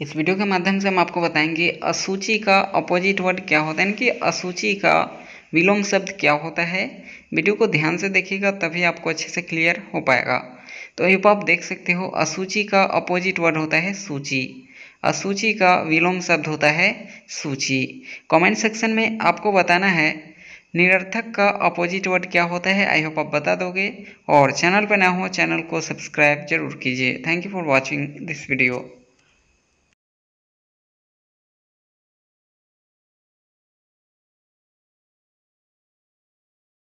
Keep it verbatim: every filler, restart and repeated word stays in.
इस वीडियो के माध्यम से हम आपको बताएंगे असूची का अपोजिट वर्ड क्या होता है, यानी कि असूची का विलोम शब्द क्या होता है। वीडियो को ध्यान से देखिएगा तभी आपको अच्छे से क्लियर हो पाएगा। तो ये आप देख सकते हो असूची का अपोजिट वर्ड होता है सूची, असूची का विलोम शब्द होता है सूची। कमेंट सेक्शन में आपको बताना है निरर्थक का अपोजिट वर्ड क्या होता है। आई होप आप बता दोगे। और चैनल पर ना हो चैनल को सब्सक्राइब जरूर कीजिए। Thank you for watching this video.